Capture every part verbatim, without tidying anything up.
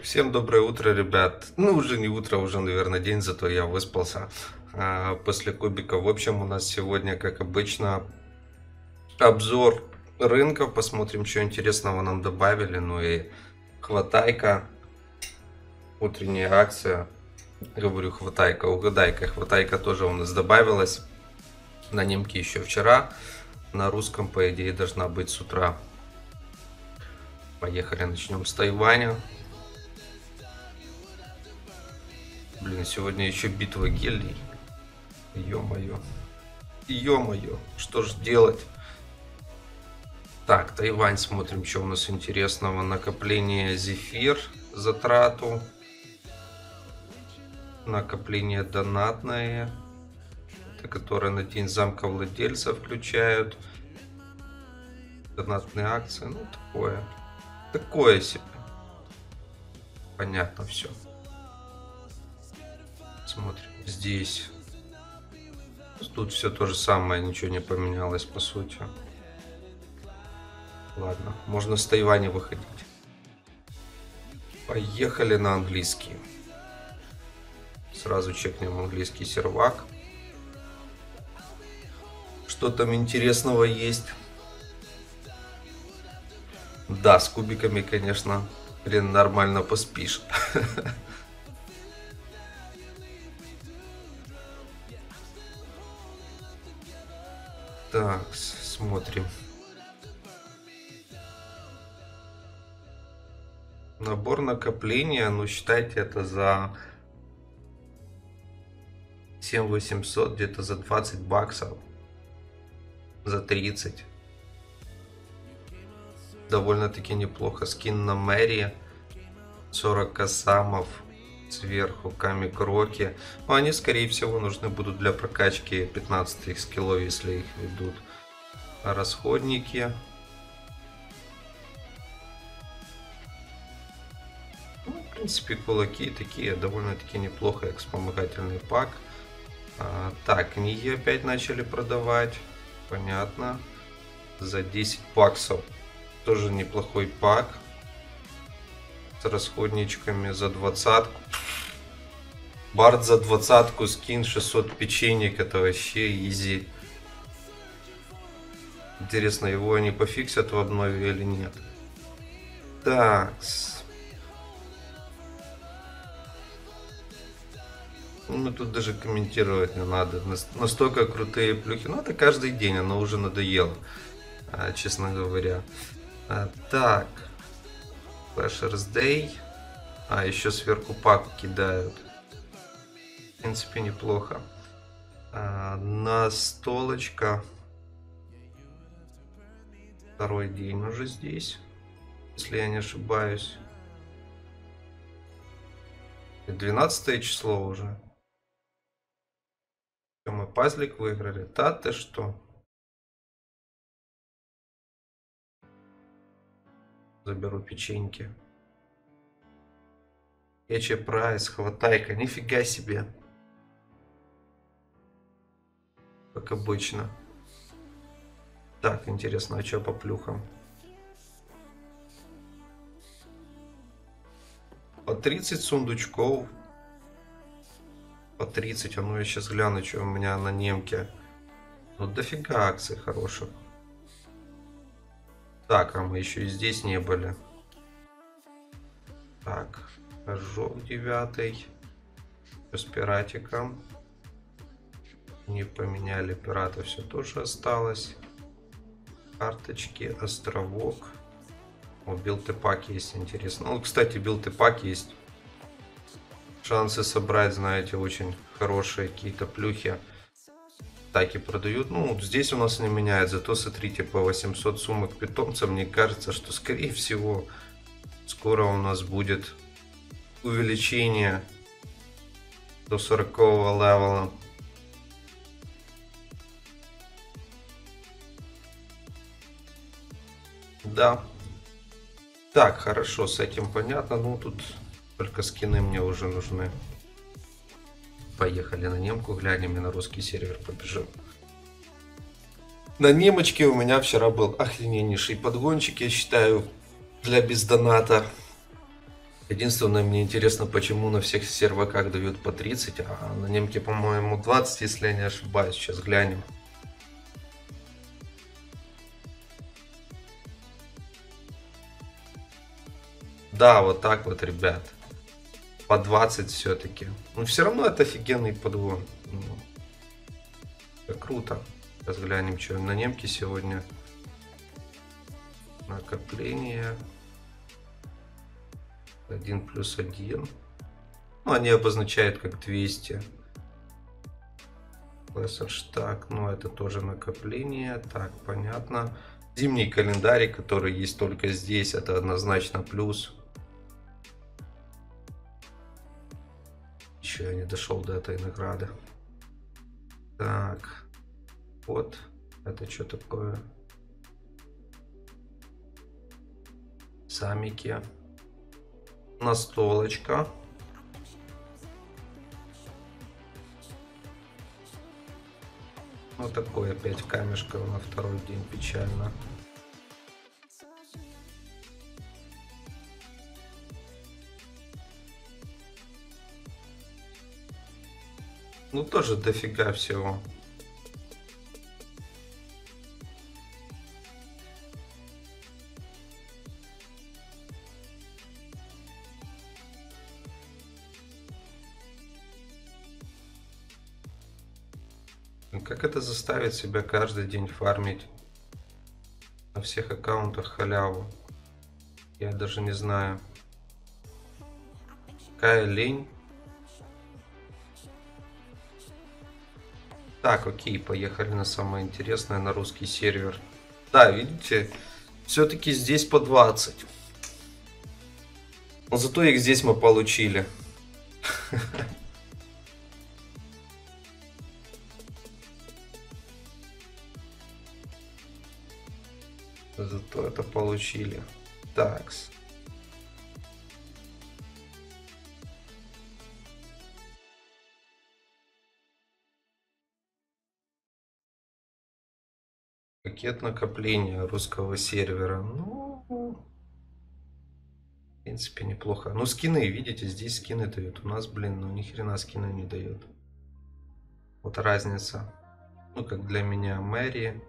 Всем доброе утро, ребят. Ну, уже не утро, уже, наверное, день, зато я выспался а, после кубика. В общем, у нас сегодня, как обычно, обзор рынка. Посмотрим, что интересного нам добавили. Ну и хватайка. Утренняя акция. Говорю, хватайка, угадайка. Хватайка тоже у нас добавилась. На немке еще вчера. На русском, по идее, должна быть с утра. Поехали, начнем с Тайваня. Блин, сегодня еще битва гелий. Ё-моё. Ё-моё, что же делать? Так, Тайвань, смотрим, что у нас интересного. Накопление зефир, затрату. Накопление донатное, это которое на день замка владельца включают. Донатные акции, ну такое. Такое себе. Понятно все. Смотрим здесь, тут все то же самое, ничего не поменялось по сути. Ладно, можно с Тайваня выходить. Поехали на английский, сразу чекнем английский сервак, что там интересного есть. Да, с кубиками, конечно, блин, нормально поспишь. Так, смотрим. Набор накопления, ну считайте, это за семь тысяч восемьсот, где-то за двадцать баксов, за тридцать. Довольно-таки неплохо. Скин на Мэри, сорок косамов, сверху камик роки. Но они, скорее всего, нужны будут для прокачки пятнадцатых скиллов, если их ведут. Расходники. Ну, в принципе, кулаки такие, довольно-таки неплохо. Экспомогательный пак. А, так, книги опять начали продавать. Понятно. За десять баксов. Тоже неплохой пак. С расходничками за двадцатку. Бард за двадцатку, скин шестьсот печенек, это вообще изи. Интересно, его они пофиксят в обнове или нет. Так. Ну тут даже комментировать не надо. Настолько крутые плюхи. Ну это каждый день, оно уже надоело, честно говоря. Так. Flashers Day. А, еще сверху пак кидают. В принципе, неплохо. А, настолочка. Второй день уже здесь, если я не ошибаюсь. двенадцатое число уже. Мы пазлик выиграли. Та ты что? Заберу печеньки. Эче прайс, хватайка, нифига себе. Как обычно. Так, интересно, а что по плюхам? По тридцать сундучков. По тридцать, а ну я сейчас гляну, что у меня на немке. Ну дофига акций хороших. Так, а мы еще и здесь не были. Так, ожог девятый. С пиратиком. Не поменяли пирата, все тоже осталось. Карточки, островок. О, билд-пак есть, интересно. Ну, кстати, билд-пак есть. Шансы собрать, знаете, очень хорошие какие-то плюхи. Так и продают. Ну, здесь у нас не меняет. Зато смотрите, по восемьсот сумок питомца. Мне кажется, что скорее всего скоро у нас будет увеличение до сорокового левела. Да. Так, хорошо, с этим понятно. Ну, тут только скины мне уже нужны. Поехали на немку, глянем и на русский сервер побежим. На немочке у меня вчера был охрененнейший подгончик, я считаю, для бездоната. Единственное, мне интересно, почему на всех серваках дают по тридцать, а на немке, по-моему, двадцать, если я не ошибаюсь. Сейчас глянем. Да, вот так вот, ребят. По двадцать все-таки. Но все равно это офигенный подгон. Ну, круто. Сейчас глянем, что на немке сегодня. Накопление. один плюс один. Ну, они обозначают как двести. Лессенштаг. Ну, это тоже накопление. Так, понятно. Зимний календарь, который есть только здесь, это однозначно плюс. Еще я не дошел до этой награды. Так. Вот. Это что такое? Самики. Настолочка. Вот такой опять камешка на второй день, печально. Ну тоже дофига всего. Как это заставит себя каждый день фармить на всех аккаунтах халяву? Я даже не знаю. Какая лень. Так, окей, поехали на самое интересное, на русский сервер. Да, видите, все-таки здесь по двадцать. Но зато их здесь мы получили. Зато это получили. Такс. Пакет накопления русского сервера. Ну, в принципе, неплохо. Ну, скины, видите, здесь скины дают. У нас, блин, ну ни хрена скины не дают. Вот разница. Ну, как для меня, Мэри.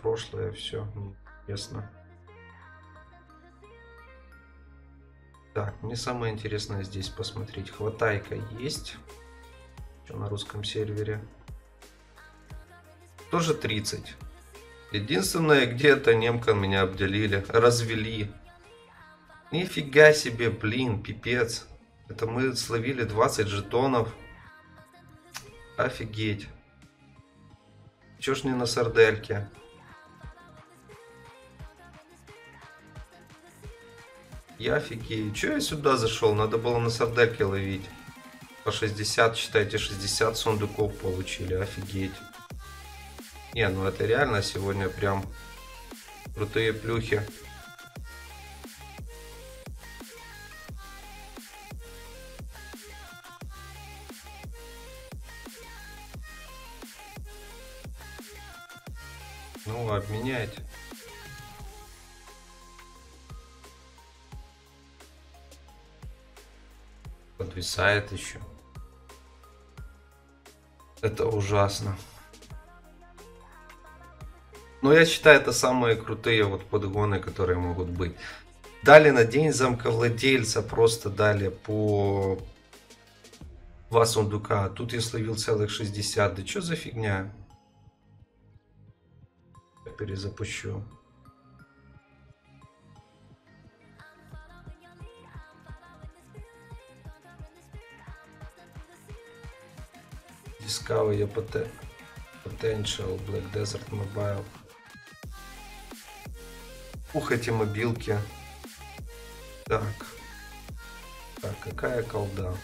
Прошлое все интересно. Так, мне самое интересное здесь посмотреть. Хватайка есть. Что на русском сервере? Тоже тридцать. Единственное, где-то немка меня обделили. Развели. Нифига себе, блин, пипец. Это мы словили двадцать жетонов. Офигеть. Чё ж не на сардельке? Я офигею. Че я сюда зашел? Надо было на сардельке ловить. По шестьдесят, считайте, шестьдесят сундуков получили. Офигеть. Не, ну это реально сегодня прям крутые плюхи. Ну, обменять. Подвисает еще. Это ужасно. Но я считаю, это самые крутые вот подгоны, которые могут быть. Дали на день замкавладельца, просто дали по два сундука. Тут я словил целых шестьдесят. Да что за фигня? Я перезапущу. Discover your potential, Black Desert Mobile. Ух, эти мобилки. Так. Так, какая колда.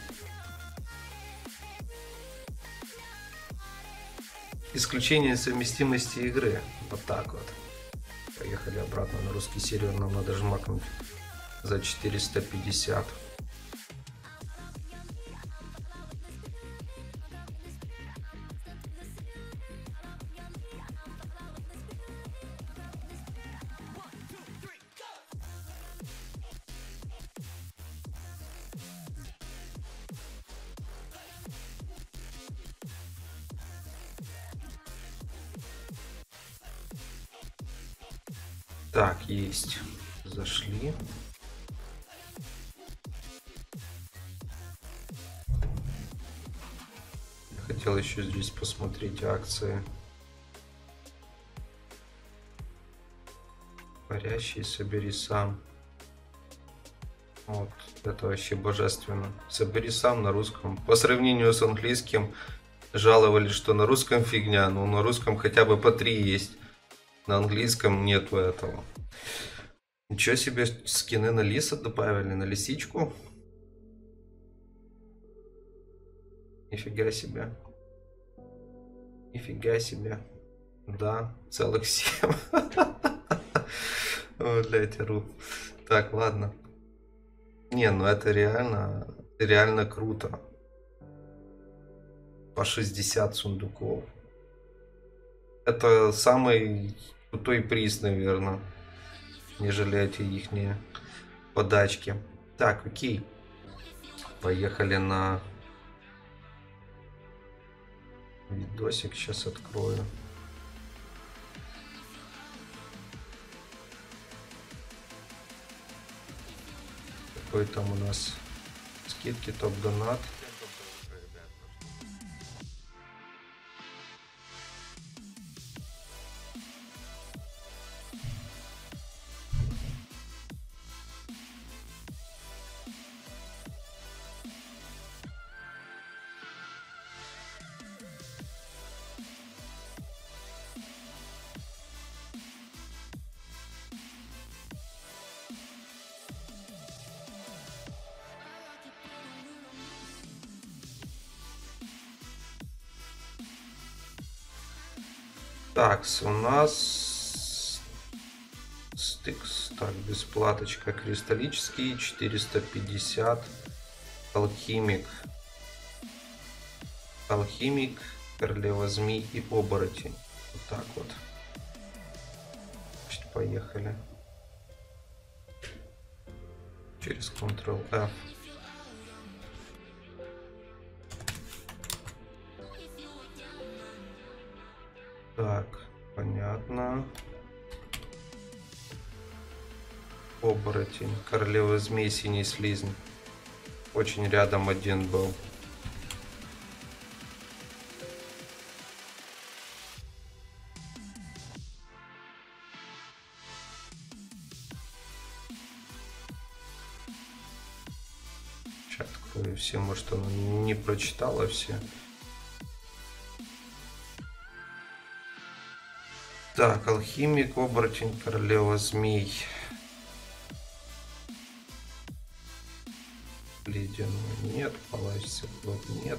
Исключение совместимости игры. Вот так вот. Поехали обратно на русский сервер. Нам надо жмакнуть за четыреста пятьдесят. Так, есть. Зашли. Я хотел еще здесь посмотреть акции. Парящий, собери сам. Вот, это вообще божественно. Собери сам на русском. По сравнению с английским, жаловались, что на русском фигня, но на русском хотя бы по три есть. На английском нету этого. Ничего себе, скины на лиса добавили, на лисичку. Нифига себе. Нифига себе. Да, целых семь. Блять, ору. Так, ладно. Не, ну это реально, реально круто. По шестьдесят сундуков. Это самый крутой приз, наверное, нежели эти их подачки. Так, окей. Поехали на видосик. Сейчас открою. Какой там у нас скидки, топ-донат. Так, у нас стикс, так, бесплаточка, кристаллический, четыреста пятьдесят, алхимик, алхимик, королева змей и оборотень, вот так вот, значит, поехали, через Ctrl F. Так, понятно. Оборотень. Королева змей, синий слизень. Очень рядом один был. Сейчас открою все, может, она не прочитала все. Так, алхимик, оборотень, королева змей. Ледяной нет, палач светлот нет.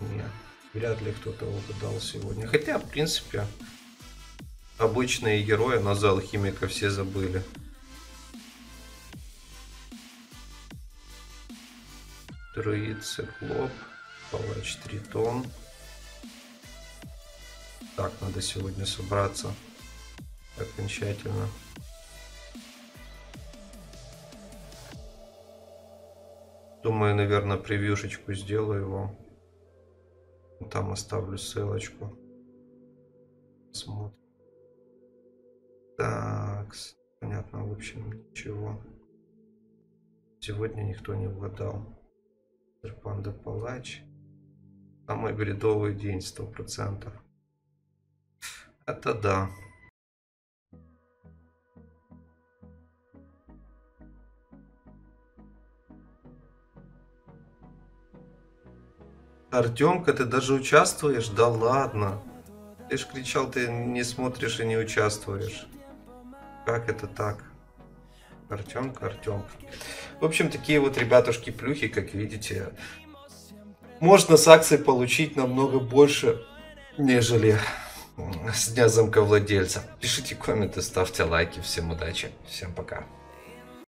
Нет, вряд ли кто-то угадал сегодня. Хотя, в принципе, обычные герои, но за алхимика все забыли. Друид, циклоп, палач, тритон. Так, надо сегодня собраться окончательно. Думаю, наверное, превьюшечку сделаю его. Там оставлю ссылочку. Смотрим. Так, понятно, в общем, ничего. Сегодня никто не угадал. Серпанда палач. Самый бредовый день, сто процентов. Это да. Артемка, ты даже участвуешь? Да ладно. Ты ж кричал, ты не смотришь и не участвуешь. Как это так? Артемка, Артемка. В общем, такие вот ребятушки-плюхи, как видите. Можно с акций получить намного больше, нежели... с дня замковладельца. Пишите комменты, ставьте лайки. Всем удачи, всем пока.